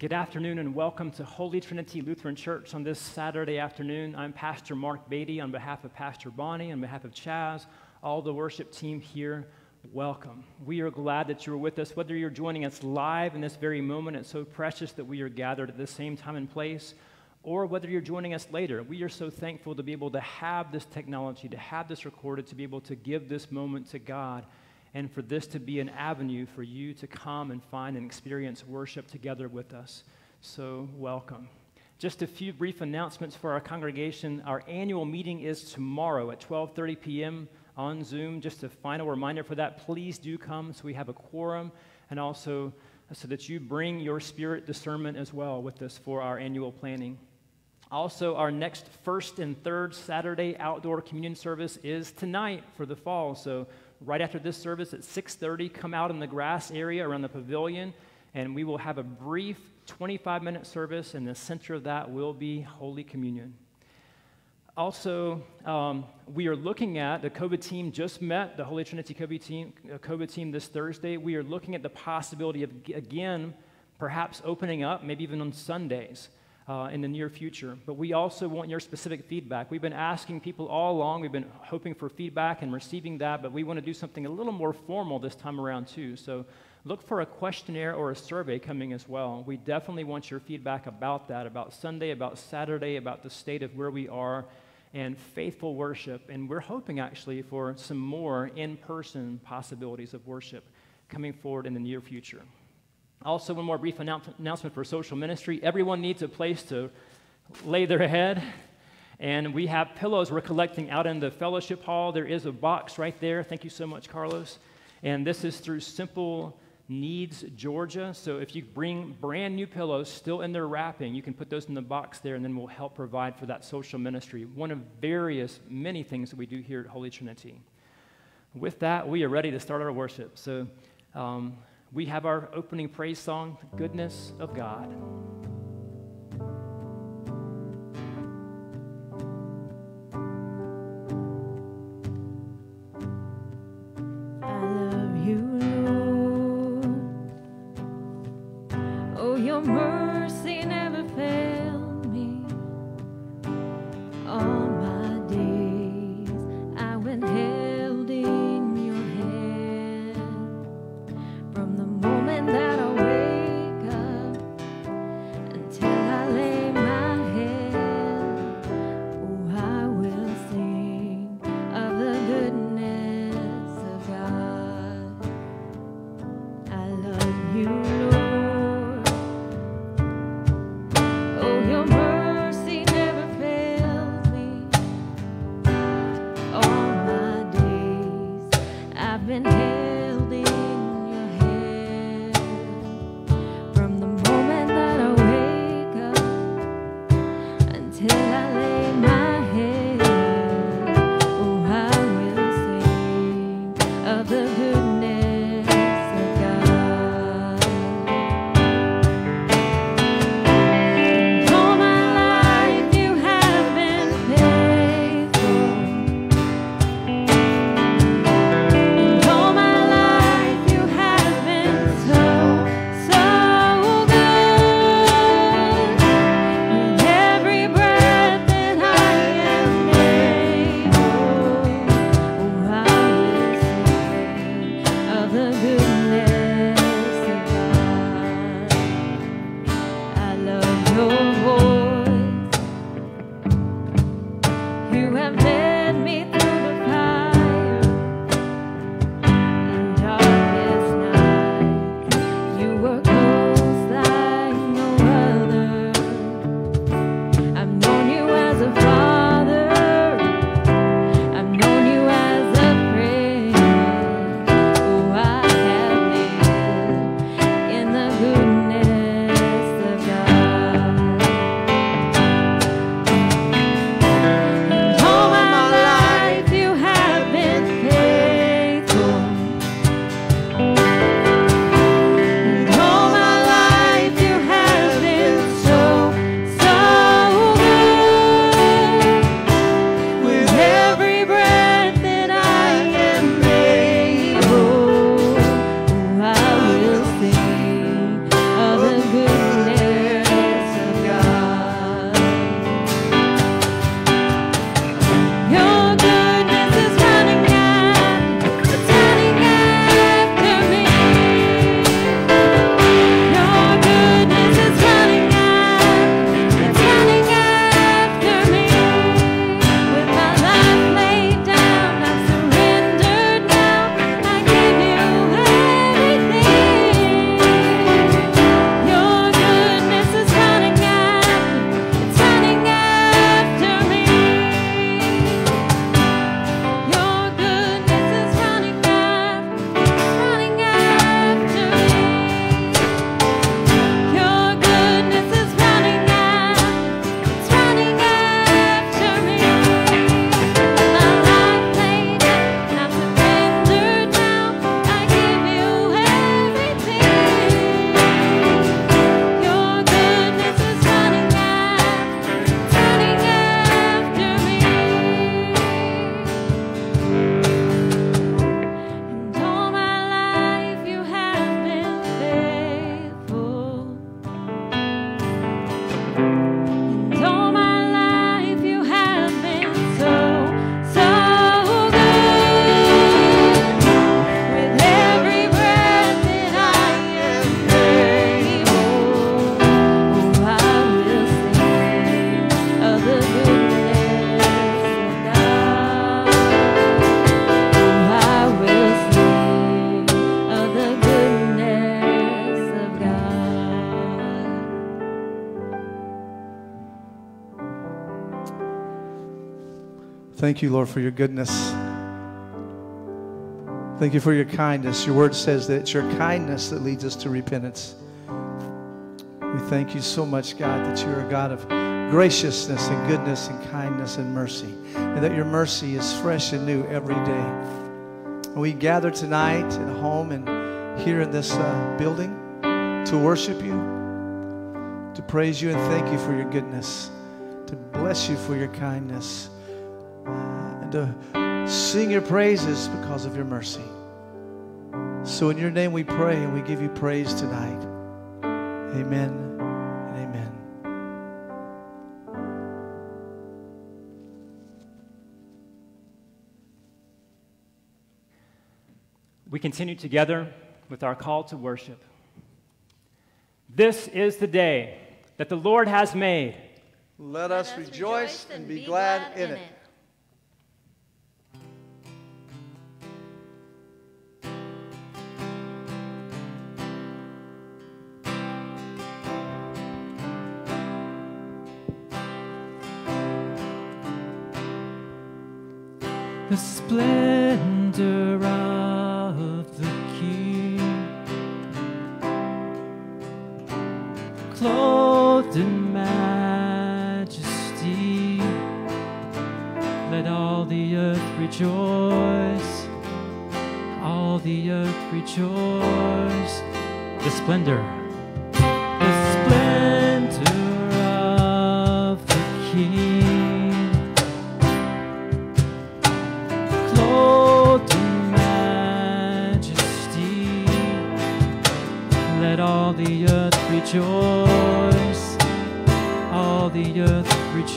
Good afternoon and welcome to Holy Trinity Lutheran Church on this Saturday afternoon. I'm Pastor Mark Beatty on behalf of Pastor Bonnie, on behalf of Chaz, all the worship team here. Welcome. We are glad that you're with us. Whether you're joining us live in this very moment, it's so precious that we are gathered at the same time and place, or whether you're joining us later, we are so thankful to be able to have this technology, to have this recorded, to be able to give this moment to God, and for this to be an avenue for you to come and find and experience worship together with us. So welcome. Just a few brief announcements for our congregation. Our annual meeting is tomorrow at 12:30 p.m. on Zoom. Just a final reminder for that, please do come so we have a quorum, and also so that you bring your spirit discernment as well with us for our annual planning. Also, our next first and third Saturday outdoor communion service is tonight for the fall. So right after this service at 6:30, come out in the grass area around the pavilion, and we will have a brief 25-minute service, and the center of that will be Holy Communion. Also, we are looking at, the COVID team just met, the Holy Trinity COVID team this Thursday. We are looking at the possibility of, again, perhaps opening up, maybe even on Sundays in the near future. But we also want your specific feedback. We've been asking people all along. We've been hoping for feedback and receiving that, but we want to do something a little more formal this time around too. So look for a questionnaire or a survey coming as well. We definitely want your feedback about that, about Sunday, about Saturday, about the state of where we are, and faithful worship. And we're hoping actually for some more in-person possibilities of worship coming forward in the near future. Also, one more brief announcement for social ministry. Everyone needs a place to lay their head, and we have pillows we're collecting out in the fellowship hall. There is a box right there. Thank you so much, Carlos. And this is through Simple Needs Georgia. So if you bring brand new pillows still in their wrapping, you can put those in the box there, and then we'll help provide for that social ministry. One of various many things that we do here at Holy Trinity. With that, we are ready to start our worship. So, we have our opening praise song, The Goodness of God. You, Lord, oh, your Thank you, Lord, for your goodness. Thank you for your kindness. Your word says that it's your kindness that leads us to repentance. We thank you so much, God, that you are a God of graciousness and goodness and kindness and mercy, and that your mercy is fresh and new every day. We gather tonight at home and here in this building to worship you, to praise you and thank you for your goodness, to bless you for your kindness, and to sing your praises because of your mercy. So in your name we pray, and we give you praise tonight. Amen and amen. We continue together with our call to worship. This is the day that the Lord has made. Let us rejoice and be glad in it. The splendor of the King, clothed in majesty, let all the earth rejoice, all the earth rejoice. The splendor. The splendor of the King. Rejoice, all the earth rejoice.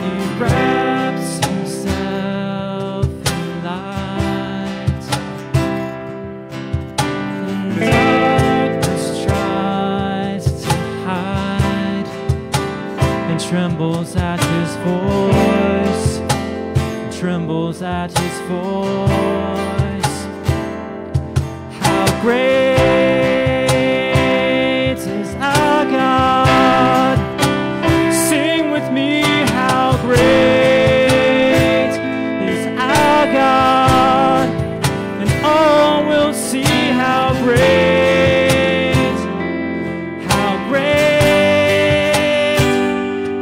He wraps himself in light, and darkness tries to hide, and trembles at his voice, trembles at his voice. Great is our God. Sing with me, how great is our God, and all will see how great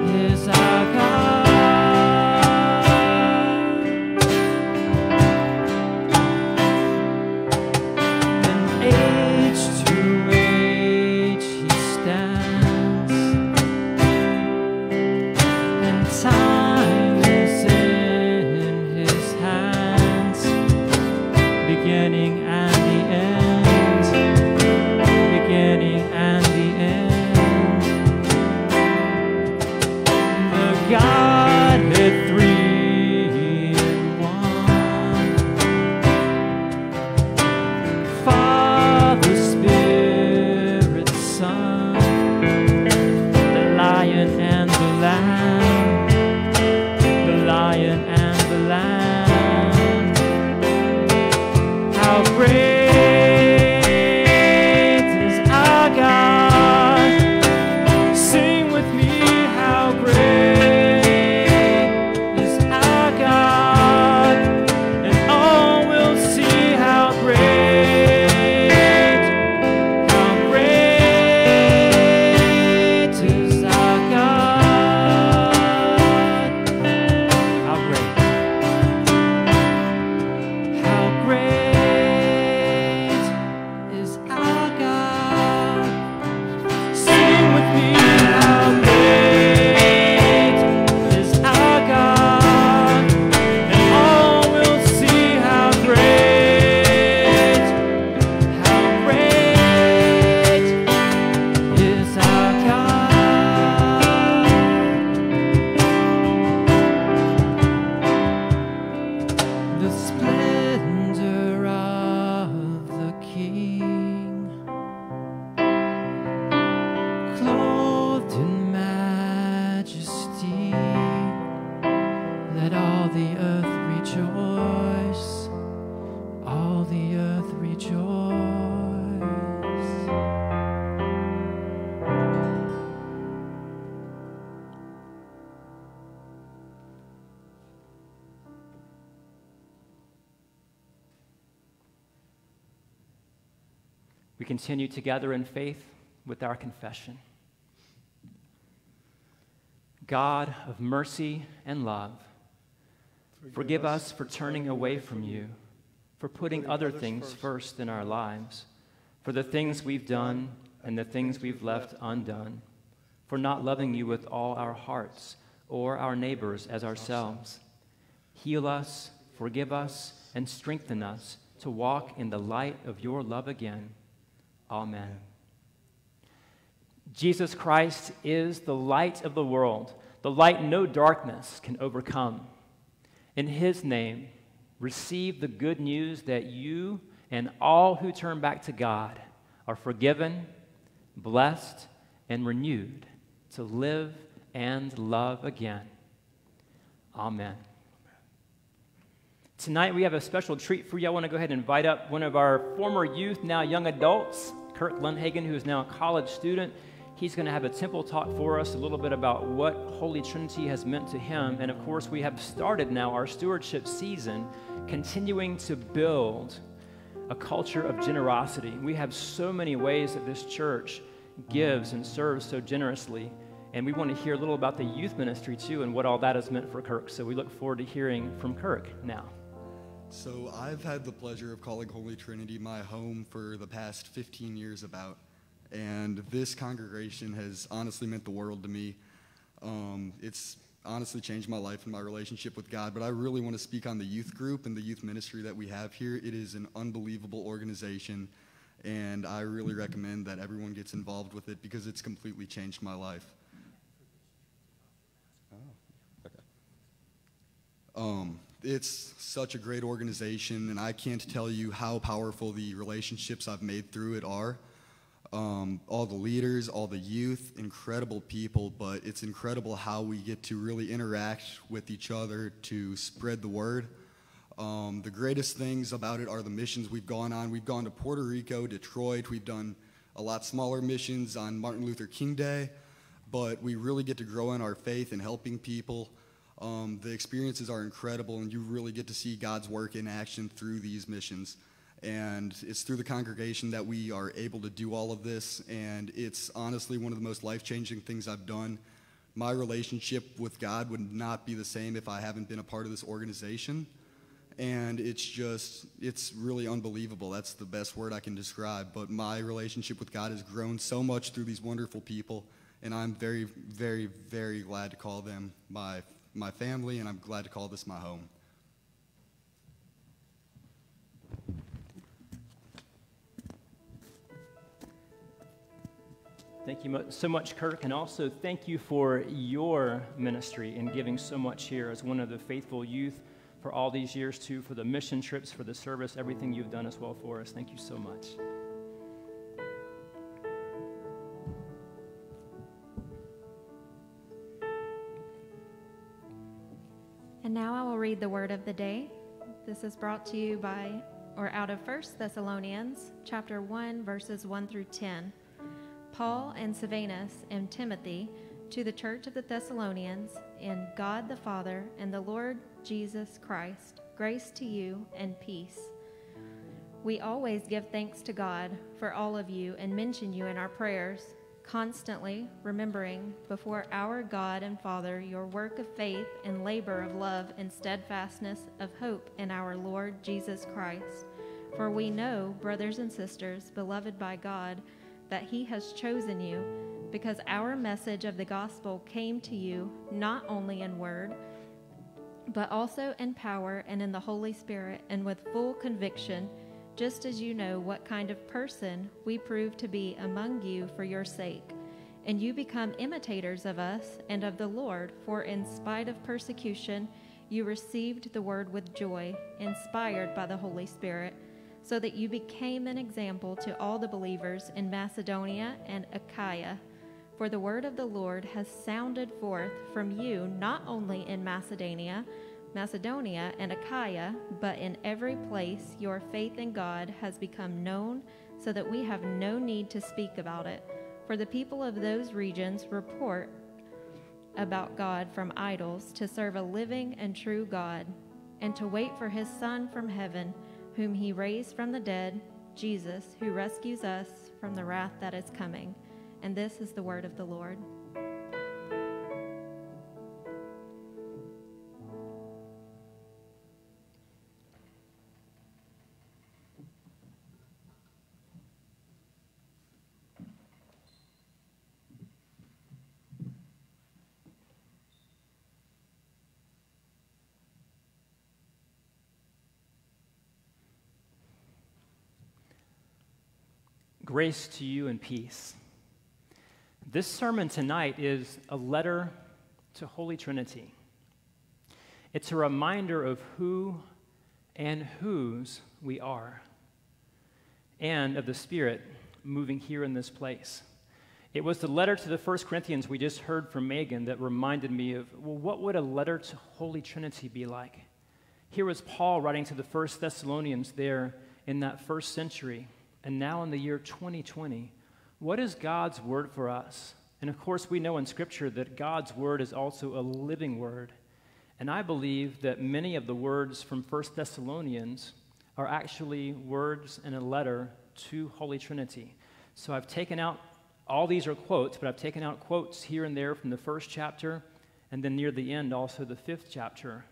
is our God. And We continue together in faith with our confession. God of mercy and love, forgive us for turning away from you, for putting other things first in our lives, for the things we've done and the things we've left undone, for not loving you with all our hearts or our neighbors as ourselves. Heal us, forgive us, and strengthen us to walk in the light of your love again. Amen. Jesus Christ is the light of the world, the light no darkness can overcome. In his name, receive the good news that you and all who turn back to God are forgiven, blessed, and renewed to live and love again. Amen. Tonight we have a special treat for you. I want to go ahead and invite up one of our former youth, now young adults, Kirk Lundhagen, who is now a college student. He's going to have a temple talk for us, a little bit about what Holy Trinity has meant to him. And of course, we have started now our stewardship season, continuing to build a culture of generosity. We have so many ways that this church gives and serves so generously. And we want to hear a little about the youth ministry too and what all that has meant for Kirk. So we look forward to hearing from Kirk now. So I've had the pleasure of calling Holy Trinity my home for the past 15 years about, and this congregation has honestly meant the world to me. It's honestly changed my life and my relationship with God, but I really want to speak on the youth group and the youth ministry that we have here. It is an unbelievable organization, and I really recommend that everyone gets involved with it because it's completely changed my life. Oh, okay. It's such a great organization, and I can't tell you how powerful the relationships I've made through it are. All the leaders, all the youth, incredible people, but it's incredible how we get to really interact with each other to spread the word. The greatest things about it are the missions we've gone on. We've gone to Puerto Rico, Detroit. We've done a lot smaller missions on Martin Luther King Day, but we really get to grow in our faith and helping people. The experiences are incredible, and you really get to see God's work in action through these missions. And it's through the congregation that we are able to do all of this, and it's honestly one of the most life-changing things I've done. My relationship with God would not be the same if I haven't been a part of this organization, and it's really unbelievable. That's the best word I can describe, but my relationship with God has grown so much through these wonderful people, and I'm very, very, very glad to call them my family, and I'm glad to call this my home. Thank you so much, Kirk, and also thank you for your ministry and giving so much here as one of the faithful youth for all these years, too, for the mission trips, for the service, everything you've done as well for us. Thank you so much. And now I will read the word of the day. This is brought to you by, or out of 1 Thessalonians, chapter 1, verses 1 through 10. Paul and Silvanus and Timothy, to the church of the Thessalonians, in God the Father and the Lord Jesus Christ, grace to you and peace. We always give thanks to God for all of you and mention you in our prayers, constantly remembering before our God and Father your work of faith and labor of love and steadfastness of hope in our Lord Jesus Christ. For we know, brothers and sisters, beloved by God, that he has chosen you, because our message of the gospel came to you not only in word, but also in power and in the Holy Spirit and with full conviction, just as you know what kind of person we prove to be among you for your sake. And you become imitators of us and of the Lord, for in spite of persecution, you received the word with joy, inspired by the Holy Spirit, so that you became an example to all the believers in Macedonia and Achaia. For the word of the Lord has sounded forth from you not only in Macedonia and Achaia, but in every place your faith in God has become known, so that we have no need to speak about it. For the people of those regions report about God from idols to serve a living and true God, and to wait for his Son from heaven, whom he raised from the dead, Jesus, who rescues us from the wrath that is coming. And this is the word of the Lord. Grace to you and peace. This sermon tonight is a letter to Holy Trinity. It's a reminder of who and whose we are, and of the Spirit moving here in this place. It was the letter to the First Corinthians we just heard from Megan that reminded me of, well, what would a letter to Holy Trinity be like? Here was Paul writing to the First Thessalonians there in that first century. And now in the year 2020, what is God's word for us? And of course, we know in Scripture that God's word is also a living word. And I believe that many of the words from 1 Thessalonians are actually words in a letter to Holy Trinity. So I've taken out, all these are quotes, but I've taken out quotes here and there from the first chapter, and then near the end also the fifth chapter.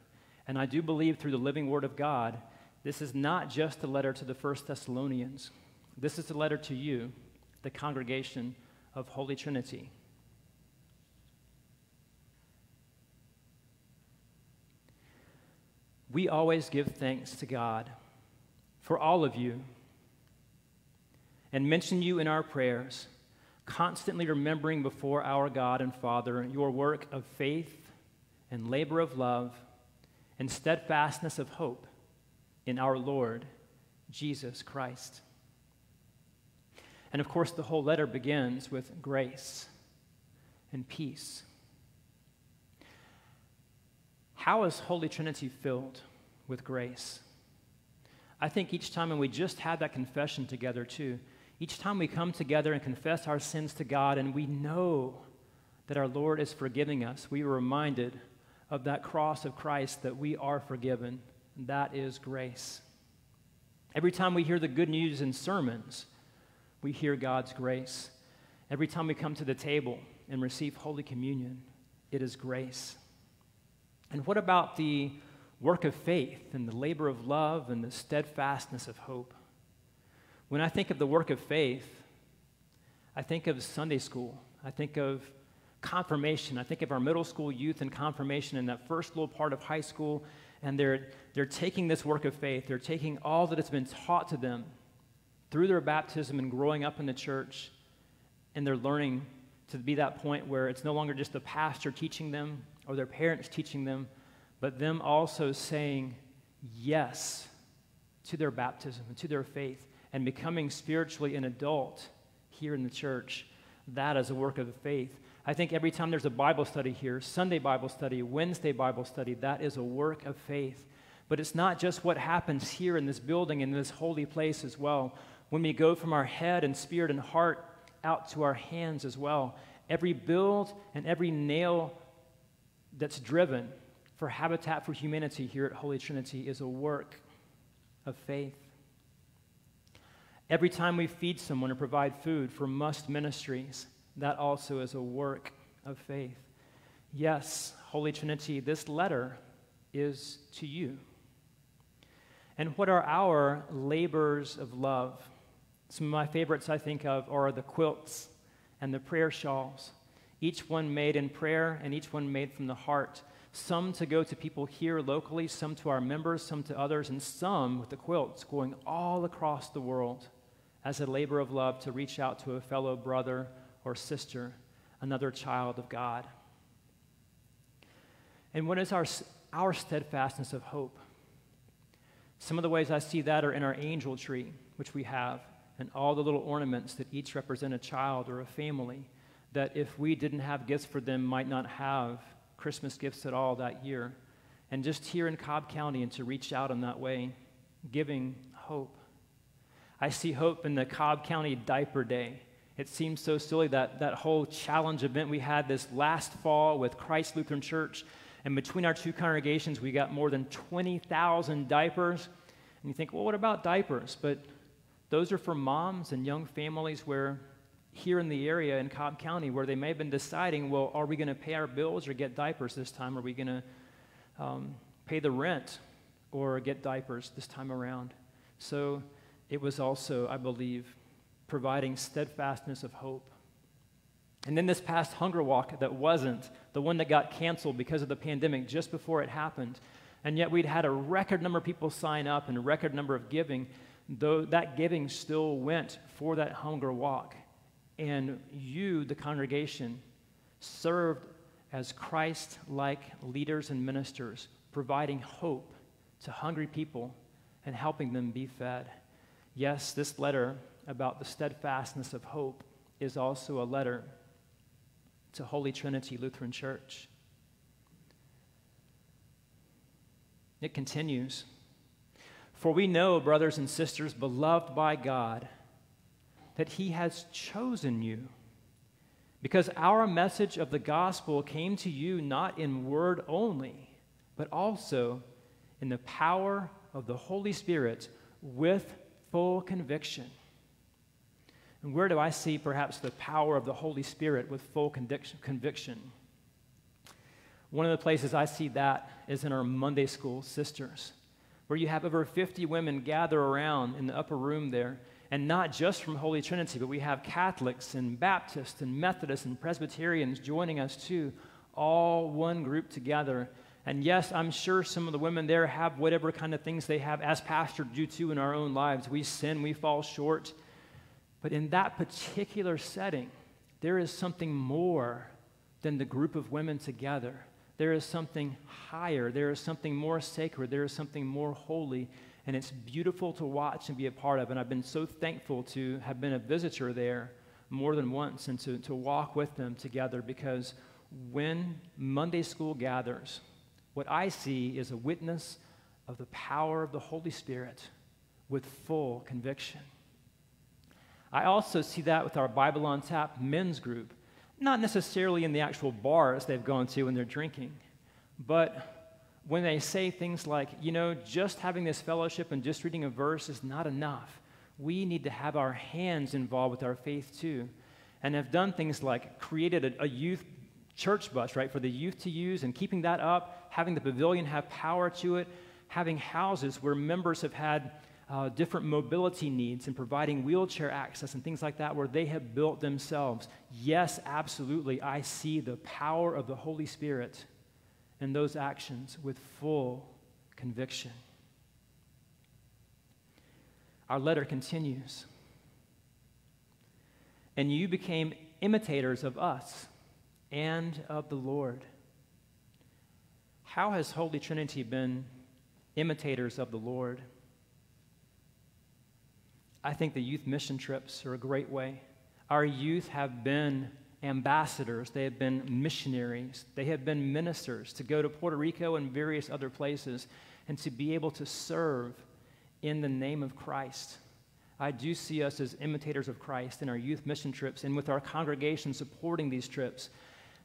And I do believe through the living word of God, this is not just a letter to the 1 Thessalonians. This is the letter to you, the congregation of Holy Trinity. We always give thanks to God for all of you and mention you in our prayers, constantly remembering before our God and Father your work of faith and labor of love and steadfastness of hope in our Lord Jesus Christ. And of course, the whole letter begins with grace and peace. How is Holy Trinity filled with grace? I think each time, and we just had that confession together too, each time we come together and confess our sins to God and we know that our Lord is forgiving us, we are reminded of that cross of Christ that we are forgiven. That is grace. Every time we hear the good news in sermons, we hear God's grace. Every time we come to the table and receive Holy Communion, it is grace. And what about the work of faith and the labor of love and the steadfastness of hope? When I think of the work of faith, I think of Sunday school. I think of confirmation. I think of our middle school youth and confirmation in that first little part of high school, and they're taking this work of faith. They're taking all that has been taught to them through their baptism and growing up in the church, and they're learning to be that point where it's no longer just the pastor teaching them or their parents teaching them, but them also saying yes to their baptism and to their faith and becoming spiritually an adult here in the church. That is a work of faith. I think every time there's a Bible study here, Sunday Bible study, Wednesday Bible study, that is a work of faith. But it's not just what happens here in this building, in this holy place as well. When we go from our head and spirit and heart out to our hands as well, every build and every nail that's driven for Habitat for Humanity here at Holy Trinity is a work of faith. Every time we feed someone or provide food for Must Ministries, that also is a work of faith. Yes, Holy Trinity, this letter is to you. And what are our labors of love? Some of my favorites I think of are the quilts and the prayer shawls, each one made in prayer and each one made from the heart, some to go to people here locally, some to our members, some to others, and some with the quilts going all across the world as a labor of love to reach out to a fellow brother or sister, another child of God. And what is our steadfastness of hope? Some of the ways I see that are in our angel tree, which we have, and all the little ornaments that each represent a child or a family that if we didn't have gifts for them might not have Christmas gifts at all that year. And just here in Cobb County and to reach out in that way, giving hope. I see hope in the Cobb County Diaper Day. It seems so silly that whole challenge event we had this last fall with Christ Lutheran Church. And between our two congregations, we got more than 20,000 diapers. And you think, well, what about diapers? But Those are for moms and young families where here in the area in Cobb County where they may have been deciding, well, are we going to pay our bills or get diapers this time? Are we going to pay the rent or get diapers this time around? So it was also, I believe, providing steadfastness of hope. And then this past hunger walk that wasn't, the one that got canceled because of the pandemic just before it happened, and yet we'd had a record number of people sign up and a record number of giving, though that giving still went for that hunger walk. And you, the congregation, served as Christ-like leaders and ministers, providing hope to hungry people and helping them be fed. Yes, this letter about the steadfastness of hope is also a letter to Holy Trinity Lutheran Church. It continues, "For we know, brothers and sisters, beloved by God, that He has chosen you, because our message of the gospel came to you not in word only, but also in the power of the Holy Spirit with full conviction." And where do I see perhaps the power of the Holy Spirit with full conviction? One of the places I see that is in our Monday school sisters, where you have over 50 women gather around in the upper room there, and not just from Holy Trinity, but we have Catholics and Baptists and Methodists and Presbyterians joining us too, all one group together. And yes, I'm sure some of the women there have whatever kind of things they have, as pastors do too in our own lives. We sin, we fall short. But in that particular setting, there is something more than the group of women together. There is something higher. There is something more sacred. There is something more holy. And it's beautiful to watch and be a part of. And I've been so thankful to have been a visitor there more than once and to walk with them together, because when Monday school gathers, what I see is a witness of the power of the Holy Spirit with full conviction. I also see that with our Bible on Tap men's group, not necessarily in the actual bars they've gone to when they're drinking, but when they say things like, you know, just having this fellowship and just reading a verse is not enough. We need to have our hands involved with our faith too, and have done things like created a youth church bus, right, for the youth to use, and keeping that up, having the pavilion have power to it, having houses where members have had different mobility needs and providing wheelchair access and things like that where they have built themselves. Yes, absolutely, I see the power of the Holy Spirit in those actions with full conviction. Our letter continues, "And you became imitators of us and of the Lord." How has Holy Trinity been imitators of the Lord? I think the youth mission trips are a great way. Our youth have been ambassadors. They have been missionaries. They have been ministers to go to Puerto Rico and various other places and to be able to serve in the name of Christ. I do see us as imitators of Christ in our youth mission trips and with our congregation supporting these trips.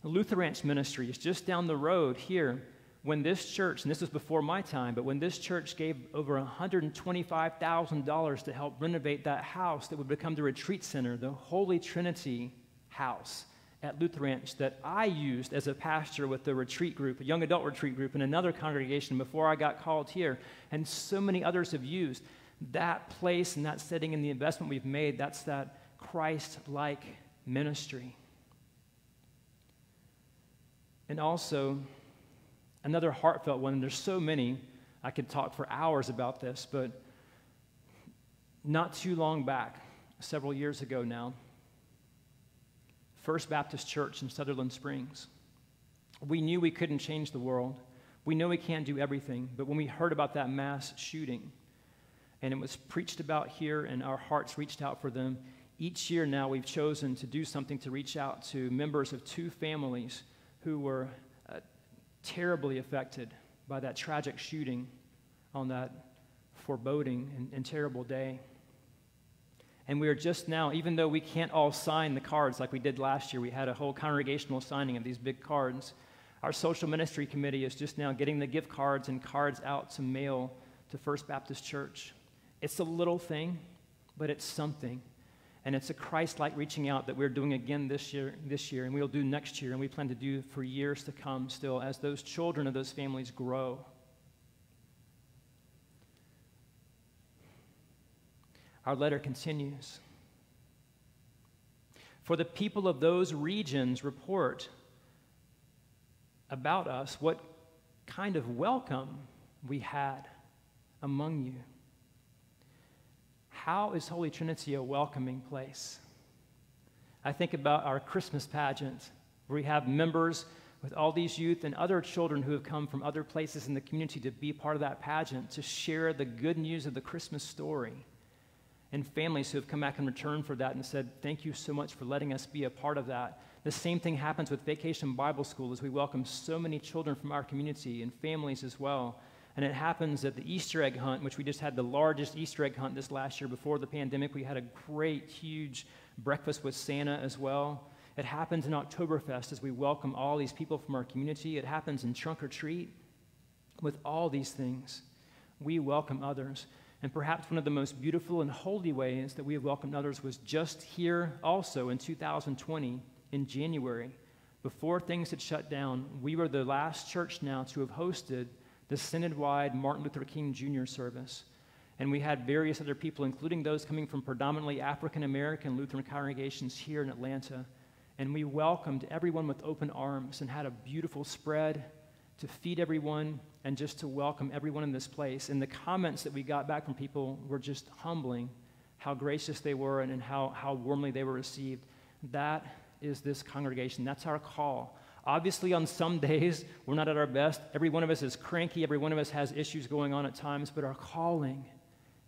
The Luther Ranch Ministry is just down the road here. When this church, and this was before my time, but when this church gave over $125,000 to help renovate that house that would become the retreat center, the Holy Trinity house at Luther Ranch that I used as a pastor with the retreat group, a young adult retreat group in another congregation before I got called here, and so many others have used that place and that setting and the investment we've made. That's that Christ-like ministry. And also, another heartfelt one, and there's so many, I could talk for hours about this, but not too long back, several years ago now, First Baptist Church in Sutherland Springs. We knew we couldn't change the world. We know we can't do everything, but when we heard about that mass shooting, and it was preached about here, and our hearts reached out for them, each year now we've chosen to do something to reach out to members of two families who were terribly affected by that tragic shooting on that foreboding and terrible day. And we are just now, even though we can't all sign the cards like we did last year, we had a whole congregational signing of these big cards, our social ministry committee is just now getting the gift cards and cards out to mail to First Baptist Church. It's a little thing, but it's something. And it's a Christ-like reaching out that we're doing again this year, and we'll do next year, and we plan to do for years to come still as those children of those families grow. Our letter continues. For the people of those regions report about us what kind of welcome we had among you. How is Holy Trinity a welcoming place? I think about our Christmas pageant, where we have members with all these youth and other children who have come from other places in the community to be part of that pageant, to share the good news of the Christmas story, and families who have come back in return for that and said, thank you so much for letting us be a part of that. The same thing happens with Vacation Bible School as we welcome so many children from our community and families as well. And it happens at the Easter egg hunt, which we just had the largest Easter egg hunt this last year. Before the pandemic, we had a great, huge breakfast with Santa as well. It happens in Oktoberfest as we welcome all these people from our community. It happens in Trunk or Treat. With all these things, we welcome others. And perhaps one of the most beautiful and holy ways that we have welcomed others was just here also in 2020 in January. Before things had shut down, we were the last church now to have hosted the synod-wide Martin Luther King Jr. service. And we had various other people, including those coming from predominantly African-American Lutheran congregations here in Atlanta. And we welcomed everyone with open arms and had a beautiful spread to feed everyone and just to welcome everyone in this place. And the comments that we got back from people were just humbling, how gracious they were and how warmly they were received. That is this congregation. That's our call. Obviously, on some days, we're not at our best. Every one of us is cranky. Every one of us has issues going on at times. But our calling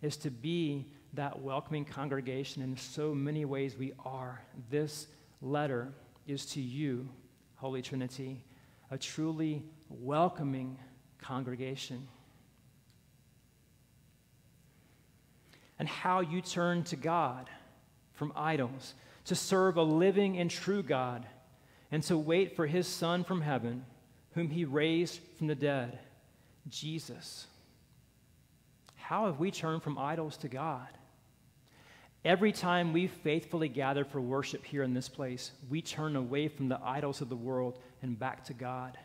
is to be that welcoming congregation. In so many ways, we are. This letter is to you, Holy Trinity, a truly welcoming congregation. And how you turn to God from idols to serve a living and true God, and to wait for his Son from heaven, whom he raised from the dead, Jesus. How have we turned from idols to God? Every time we faithfully gather for worship here in this place, we turn away from the idols of the world and back to God.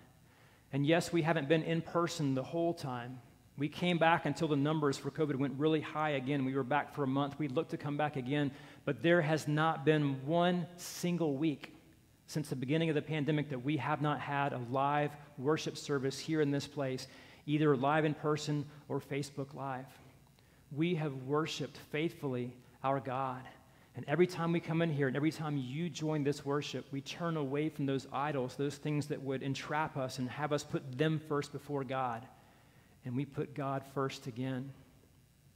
And yes, we haven't been in person the whole time. We came back until the numbers for COVID went really high again. We were back for a month. We looked to come back again, but there has not been one single week since the beginning of the pandemic that we have not had a live worship service here in this place, either live in person or Facebook Live. We have worshiped faithfully our God. And every time we come in here and every time you join this worship, we turn away from those idols, those things that would entrap us and have us put them first before God. And we put God first again.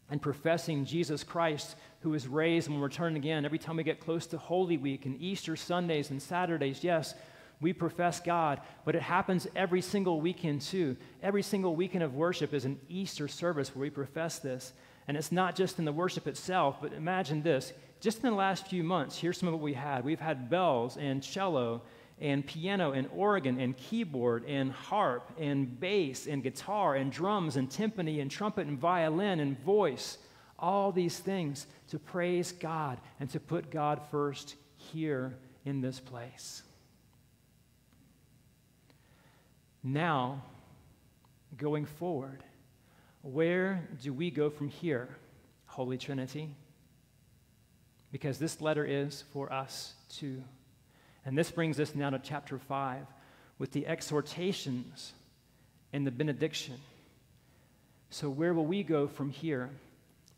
And professing Jesus Christ, who is raised and will return again. Every time we get close to Holy Week and Easter Sundays and Saturdays, yes, we profess God, but it happens every single weekend too. Every single weekend of worship is an Easter service where we profess this. And it's not just in the worship itself, but imagine this. Just in the last few months, here's some of what we had. We've had bells and cello and piano and organ and keyboard and harp and bass and guitar and drums and timpani and trumpet and violin and voice, all these things to praise God and to put God first here in this place. Now, going forward, where do we go from here, Holy Trinity? Because this letter is for us too. And this brings us now to chapter 5 with the exhortations and the benediction. So where will we go from here?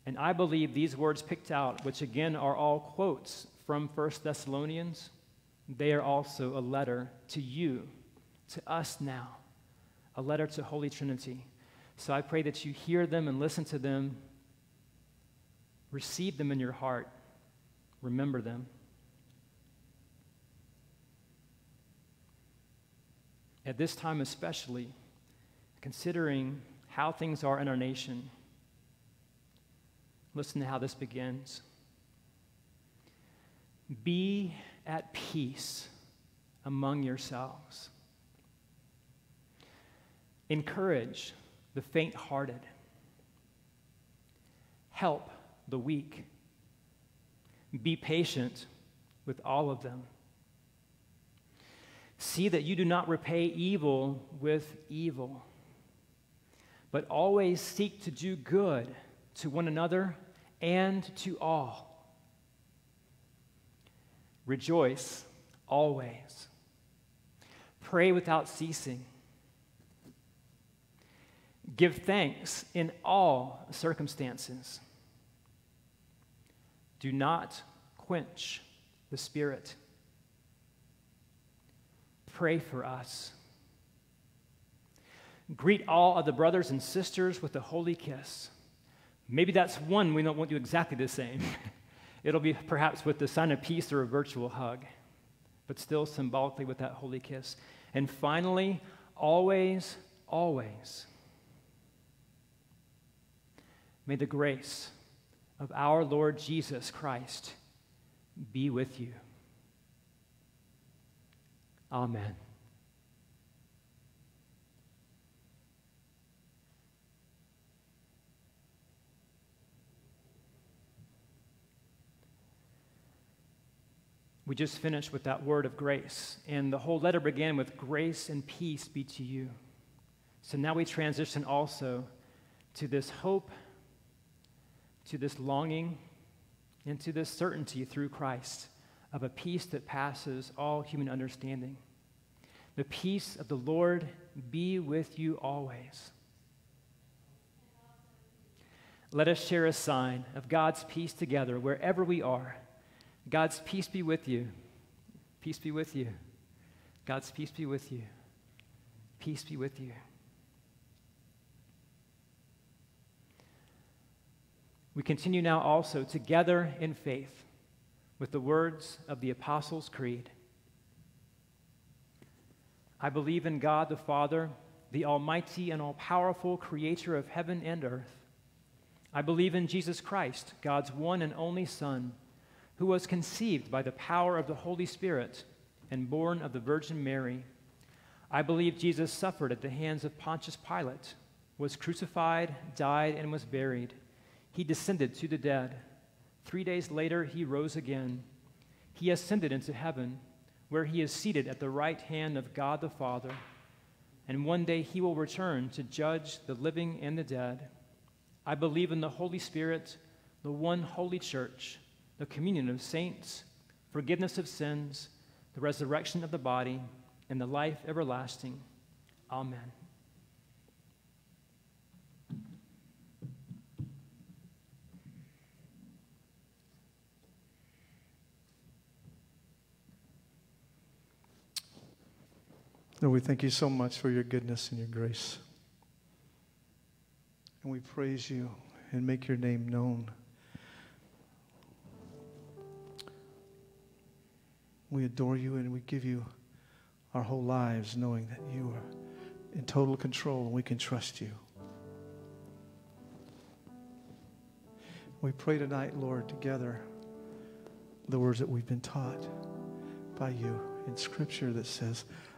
And I believe these words picked out, which again are all quotes from 1 Thessalonians, they are also a letter to you, to us now, a letter to Holy Trinity. So I pray that you hear them and listen to them, receive them in your heart, remember them. At this time especially, considering how things are in our nation, listen to how this begins. Be at peace among yourselves. Encourage the faint-hearted. Help the weak Be patient with all of them. See that you do not repay evil with evil, but always seek to do good to one another and to all. Rejoice always. Pray without ceasing. Give thanks in all circumstances. Do not quench the Spirit. Pray for us. Greet all of the brothers and sisters with a holy kiss. Maybe that's one we won't do exactly the same. It'll be perhaps with the sign of peace or a virtual hug, but still symbolically with that holy kiss. And finally, always, always, may the grace of our Lord Jesus Christ be with you. Amen. We just finished with that word of grace, and the whole letter began with grace and peace be to you. So now we transition also to this hope, to this longing, and to this certainty through Christ of a peace that passes all human understanding. The peace of the Lord be with you always. Let us share a sign of God's peace together wherever we are. God's peace be with you. Peace be with you. God's peace be with you. Peace be with you. We continue now also together in faith with the words of the Apostles' Creed. I believe in God the Father, the Almighty and all-powerful Creator of heaven and earth. I believe in Jesus Christ, God's one and only Son, who was conceived by the power of the Holy Spirit and born of the Virgin Mary. I believe Jesus suffered at the hands of Pontius Pilate, was crucified, died, and was buried. He descended to the dead. 3 days later, he rose again. He ascended into heaven, where he is seated at the right hand of God the Father. And one day he will return to judge the living and the dead. I believe in the Holy Spirit, the one holy church, the communion of saints, forgiveness of sins, the resurrection of the body, and the life everlasting. Amen. Lord, we thank you so much for your goodness and your grace. And we praise you and make your name known. We adore you and we give you our whole lives, knowing that you are in total control and we can trust you. We pray tonight, Lord, together the words that we've been taught by you in Scripture that says,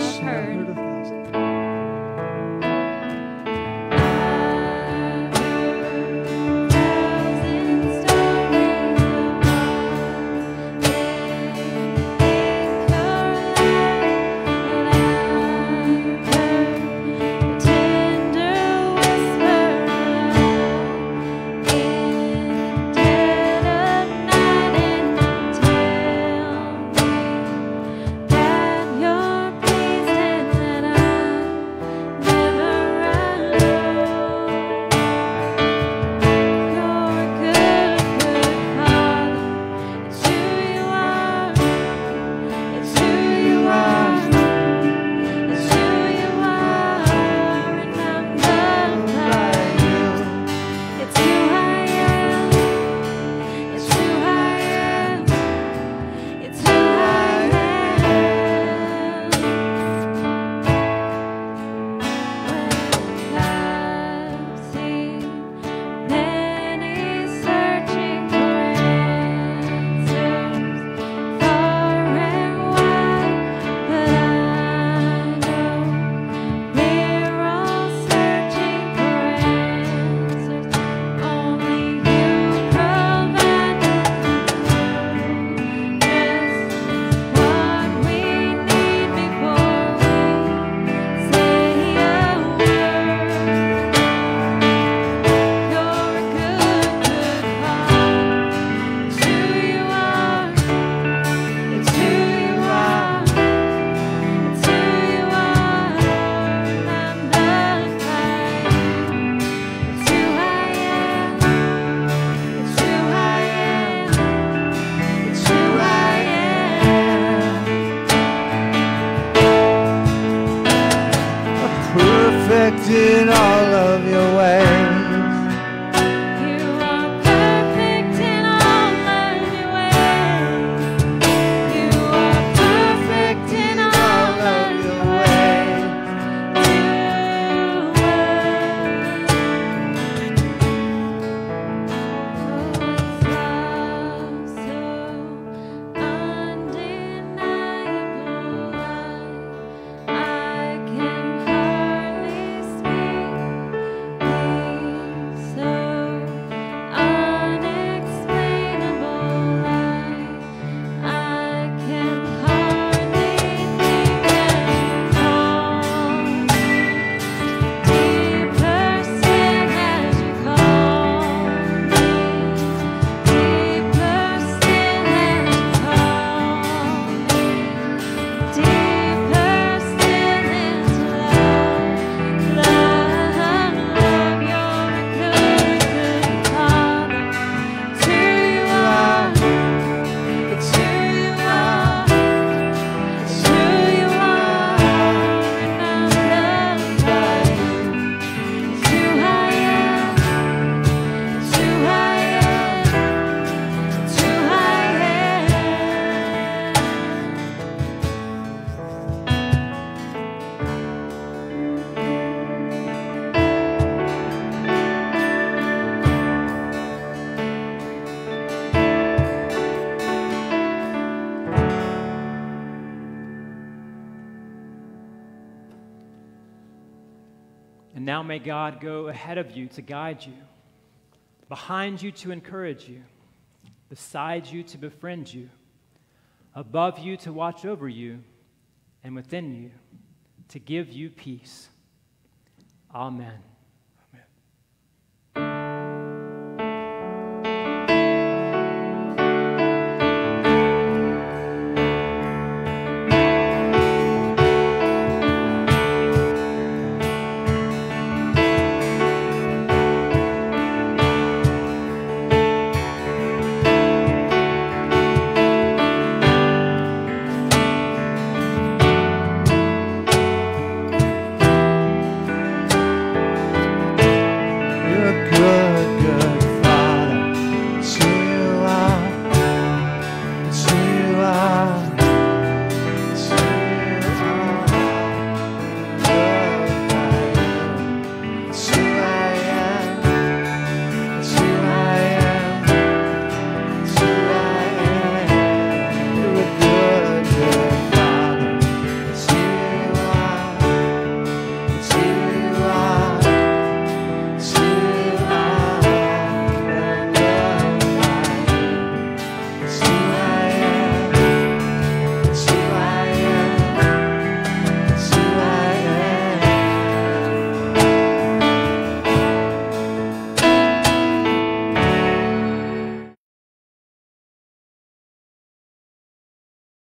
has heard. Now may God go ahead of you to guide you, behind you to encourage you, beside you to befriend you, above you to watch over you, and within you to give you peace. Amen.